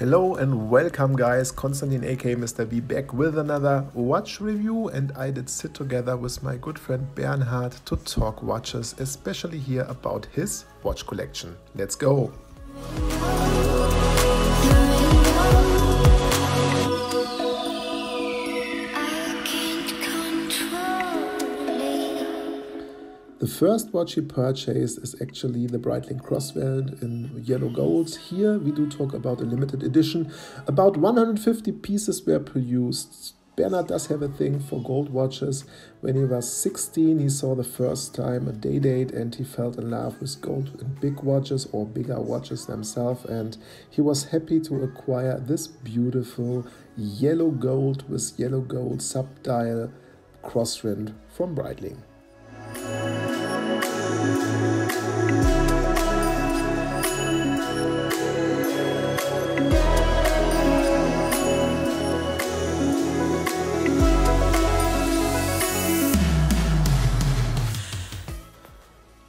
Hello and welcome guys, Konstantin aka Mr. B back with another watch review, and I did sit together with my good friend Bernhard to talk watches, especially here about his watch collection. Let's go! The first watch he purchased is actually the Breitling Crosswind in yellow gold. Here we do talk about a limited edition. About 150 pieces were produced. Bernhard does have a thing for gold watches. When he was 16, he saw the first time a Day-Date and he fell in love with gold and big watches, or bigger watches themselves, and he was happy to acquire this beautiful yellow gold with yellow gold subdial Crosswind from Breitling.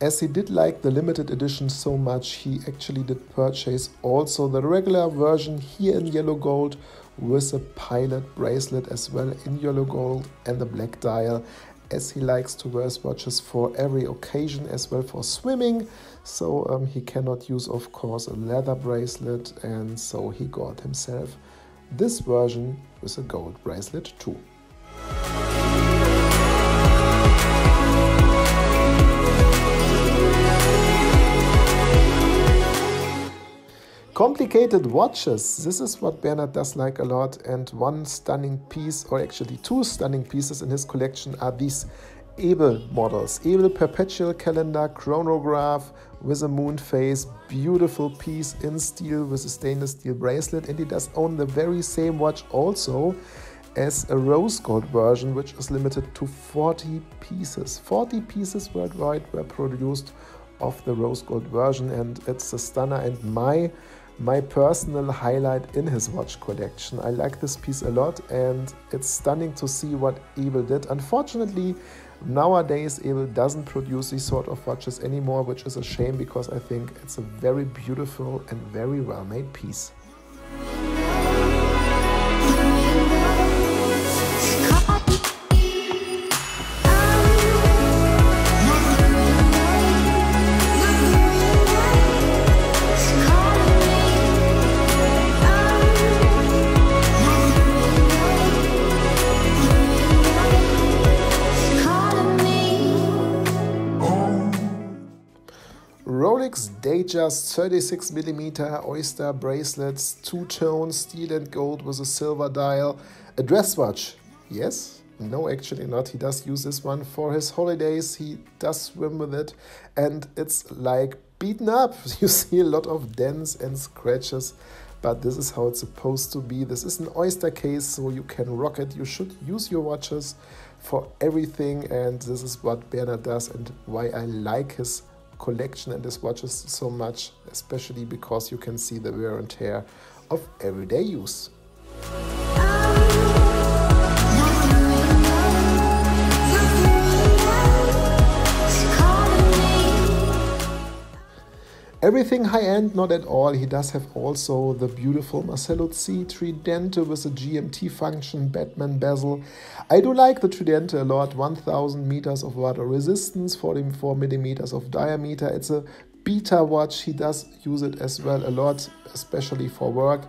As he did like the limited edition so much, he actually did purchase also the regular version here in yellow gold with a pilot bracelet as well in yellow gold and the black dial, as he likes to wear watches for every occasion as well for swimming. So he cannot use, of course, a leather bracelet, and so he got himself this version with a gold bracelet too. Complicated watches, this is what Bernhard does like a lot, and one stunning piece, or actually two stunning pieces in his collection are these Ebel models. Ebel Perpetual Calendar Chronograph with a moon face, beautiful piece in steel with a stainless steel bracelet, and he does own the very same watch also as a rose gold version, which is limited to 40 pieces. 40 pieces worldwide were produced of the rose gold version, and it's a stunner and my personal highlight in his watch collection. I like this piece a lot, and it's stunning to see what Ebel did. Unfortunately, nowadays Ebel doesn't produce these sort of watches anymore, which is a shame because I think it's a very beautiful and very well-made piece. Datejust 36mm Oyster bracelets, two-tone steel and gold with a silver dial, a dress watch. Yes? No, actually not. He does use this one for his holidays. He does swim with it, and it's like beaten up. You see a lot of dents and scratches, but this is how it's supposed to be. This is an Oyster case, so you can rock it. You should use your watches for everything, and this is what Bernhard does and why I like his collection and his watches so much, especially because you can see the wear and tear of everyday use. Everything high-end, not at all. He does have also the beautiful Marcelo C Tridente with a GMT function, Batman bezel. I do like the Tridente a lot. 1000 meters of water resistance, 44 millimeters of diameter. It's a beta watch. He does use it as well a lot, especially for work.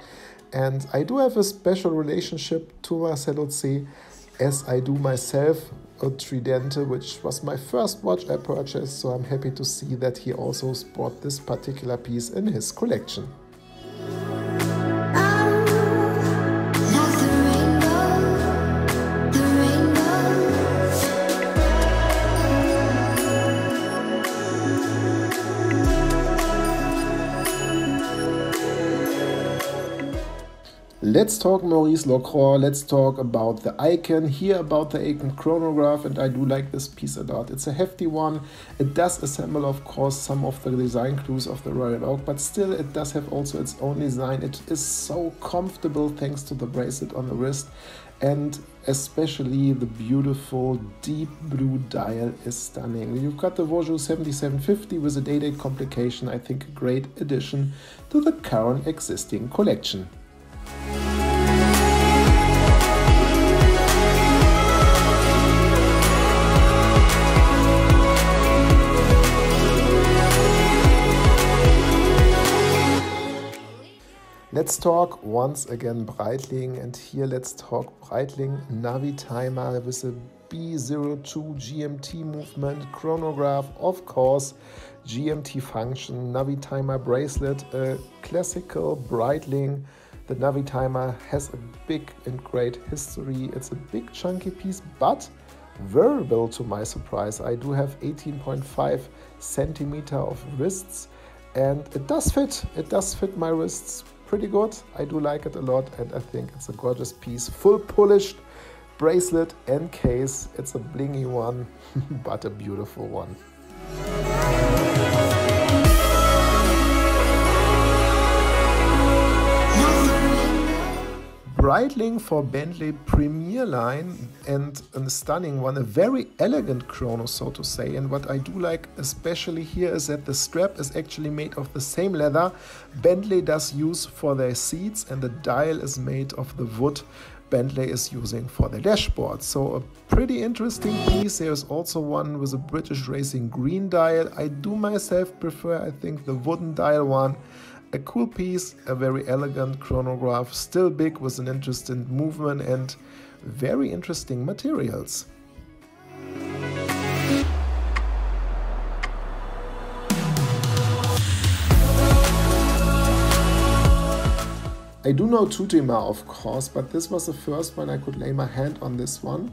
And I do have a special relationship to Marcelo C, as I do myself a Tridente, which was my first watch I purchased, so I'm happy to see that he also bought this particular piece in his collection. Let's talk Maurice Lacroix, let's talk about the Aikon, here about the Aikon chronograph, and I do like this piece a lot. It's a hefty one. It does assemble, of course, some of the design clues of the Royal Oak, but still it does have also its own design. It is so comfortable thanks to the bracelet on the wrist, and especially the beautiful deep blue dial is stunning. You've got the Vojou 7750 with a Day-Date complication, I think a great addition to the current existing collection. Let's talk once again Breitling, and here let's talk Breitling NaviTimer with a B02 GMT movement, chronograph, of course, GMT function, NaviTimer bracelet, a classical Breitling. The NaviTimer has a big and great history. It's a big chunky piece, but variable to my surprise. I do have 18.5 centimeter of wrists, and it does fit my wrists pretty good. I do like it a lot, and I think it's a gorgeous piece. Full polished bracelet and case. It's a blingy one, but a beautiful one. Breitling for Bentley Premier Line, and a stunning one, a very elegant chrono, so to say. And what I do like especially here is that the strap is actually made of the same leather Bentley does use for their seats, and the dial is made of the wood Bentley is using for the dashboard. So a pretty interesting piece. There's also one with a British Racing green dial. I do myself prefer, I think, the wooden dial one. A cool piece, a very elegant chronograph, still big with an interesting movement and very interesting materials. I do know Tutima, of course, but this was the first one I could lay my hand on this one.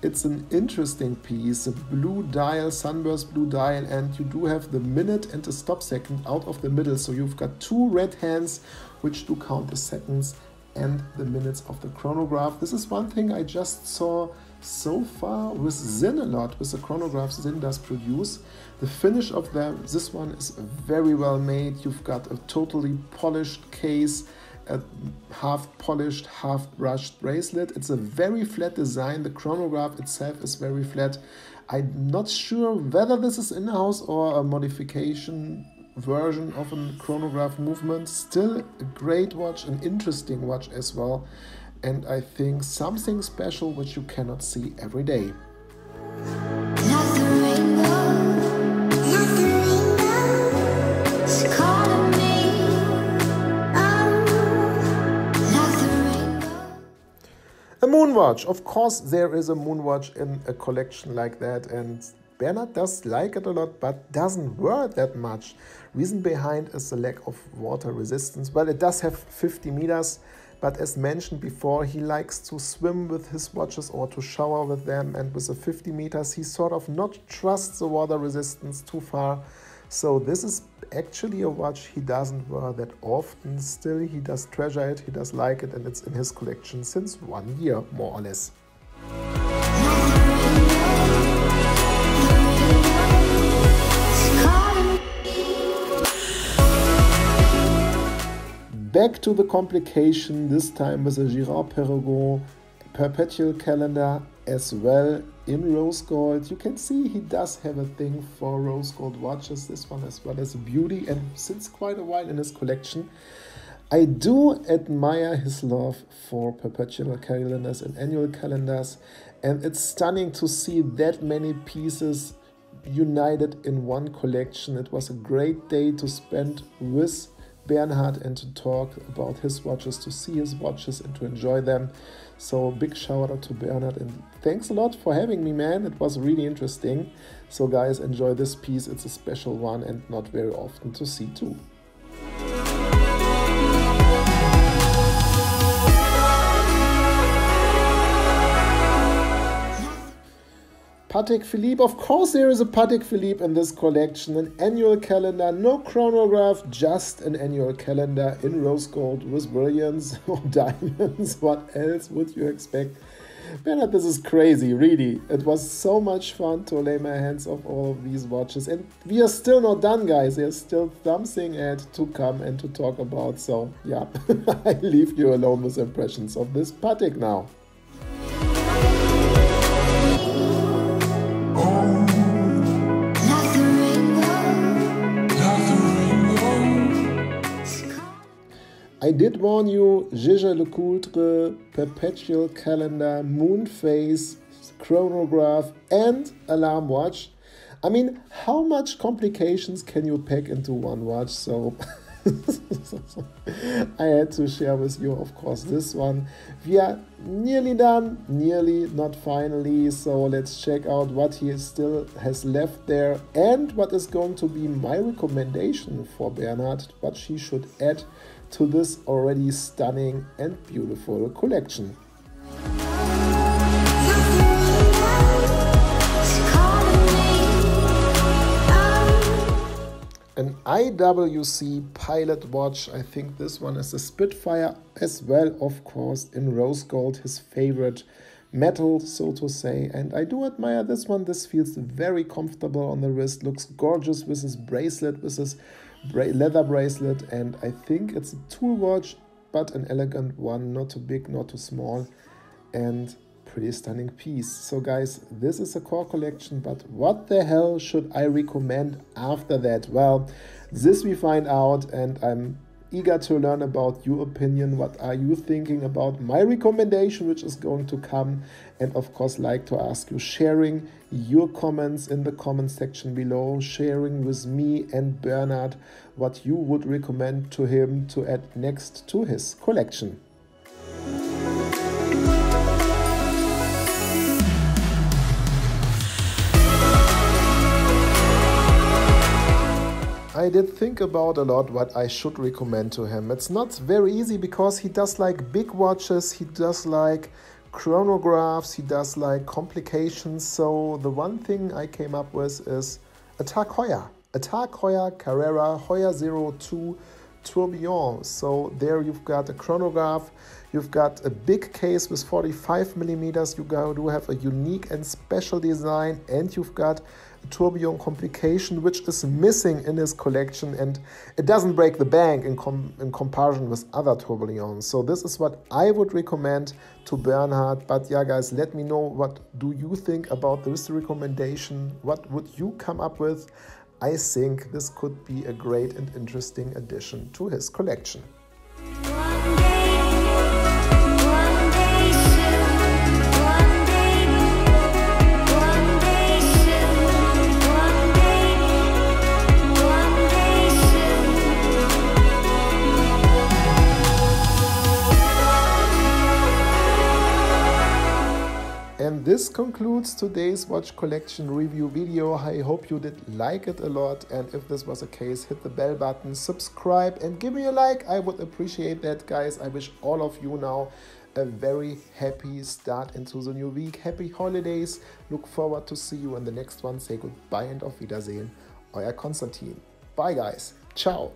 It's an interesting piece, a blue dial, sunburst blue dial, and you do have the minute and the stop second out of the middle. So you've got two red hands, which do count the seconds and the minutes of the chronograph. This is one thing I just saw so far with Zinn a lot, with the chronographs Zinn does produce. The finish of this one is very well made. You've got a totally polished case, a half-polished, half-brushed bracelet. It's a very flat design. The chronograph itself is very flat. I'm not sure whether this is in-house or a modification version of a chronograph movement. Still a great watch, an interesting watch as well. And I think something special which you cannot see every day. Moonwatch. Of course, there is a Moonwatch in a collection like that, and Bernhard does like it a lot, but doesn't wear it that much. Reason behind is the lack of water resistance. Well, it does have 50 meters, but as mentioned before, he likes to swim with his watches or to shower with them, and with the 50 meters, he sort of not trusts the water resistance too far. So this is actually a watch he doesn't wear that often. Still, he does treasure it, he does like it, and it's in his collection since 1 year, more or less. Back to the complication, this time with a Girard-Perregaux Perpetual Calendar as well in rose gold. You can see he does have a thing for rose gold watches. This one as well as a beauty, and since quite a while in his collection. I do admire his love for perpetual calendars and annual calendars, and it's stunning to see that many pieces united in one collection. It was a great day to spend with Bernhard and to talk about his watches, to see his watches and to enjoy them. So big shout out to Bernhard, and thanks a lot for having me, man. It was really interesting. So guys, enjoy this piece. It's a special one and not very often to see too. Patek Philippe. Of course there is a Patek Philippe in this collection. An annual calendar, no chronograph, just an annual calendar in rose gold with brilliants or diamonds. What else would you expect? Bernhard, this is crazy, really. It was so much fun to lay my hands off all of these watches. And we are still not done, guys. There's still something to come and to talk about. So, yeah, I leave you alone with impressions of this Patek now. I did warn you, Jaeger-LeCoultre, Perpetual Calendar, Moonface, Chronograph and Alarm Watch. I mean, how much complications can you pack into one watch? So I had to share with you, of course, this one. We are nearly done, nearly, not finally. So let's check out what he still has left there and what is going to be my recommendation for Bernhard, what she should add to this already stunning and beautiful collection. An IWC pilot watch, I think this one is a Spitfire as well, of course, in rose gold, his favorite metal, so to say, and I do admire this one. This feels very comfortable on the wrist, looks gorgeous with his bracelet, with his leather bracelet, and I think it's a tool watch, but an elegant one, not too big, not too small, and pretty stunning piece. So guys, this is a core collection, but what the hell should I recommend after that? Well, this we find out, and I'm eager to learn about your opinion. What are you thinking about my recommendation, which is going to come? And of course, like to ask you sharing your comments in the comment section below, sharing with me and Bernhard what you would recommend to him to add next to his collection. I did think about a lot what I should recommend to him. It's not very easy because he does like big watches, he does like chronographs, he does like complications. So the one thing I came up with is a Tag Heuer. A Tag Heuer, Carrera, Heuer 02, Tourbillon. So there you've got a chronograph, you've got a big case with 45 mm, you do have a unique and special design, and you've got a Tourbillon complication, which is missing in his collection, and it doesn't break the bank in comparison with other Tourbillons. So this is what I would recommend to Bernhard. But yeah, guys, let me know what do you think about this recommendation. What would you come up with? I think this could be a great and interesting addition to his collection. And this concludes today's watch collection review video. I hope you did like it a lot, and if this was the case, hit the bell button, subscribe and give me a like. I would appreciate that, guys. I wish all of you now a very happy start into the new week. Happy holidays. Look forward to see you in the next one. Say goodbye and auf Wiedersehen. Euer Konstantin. Bye, guys. Ciao.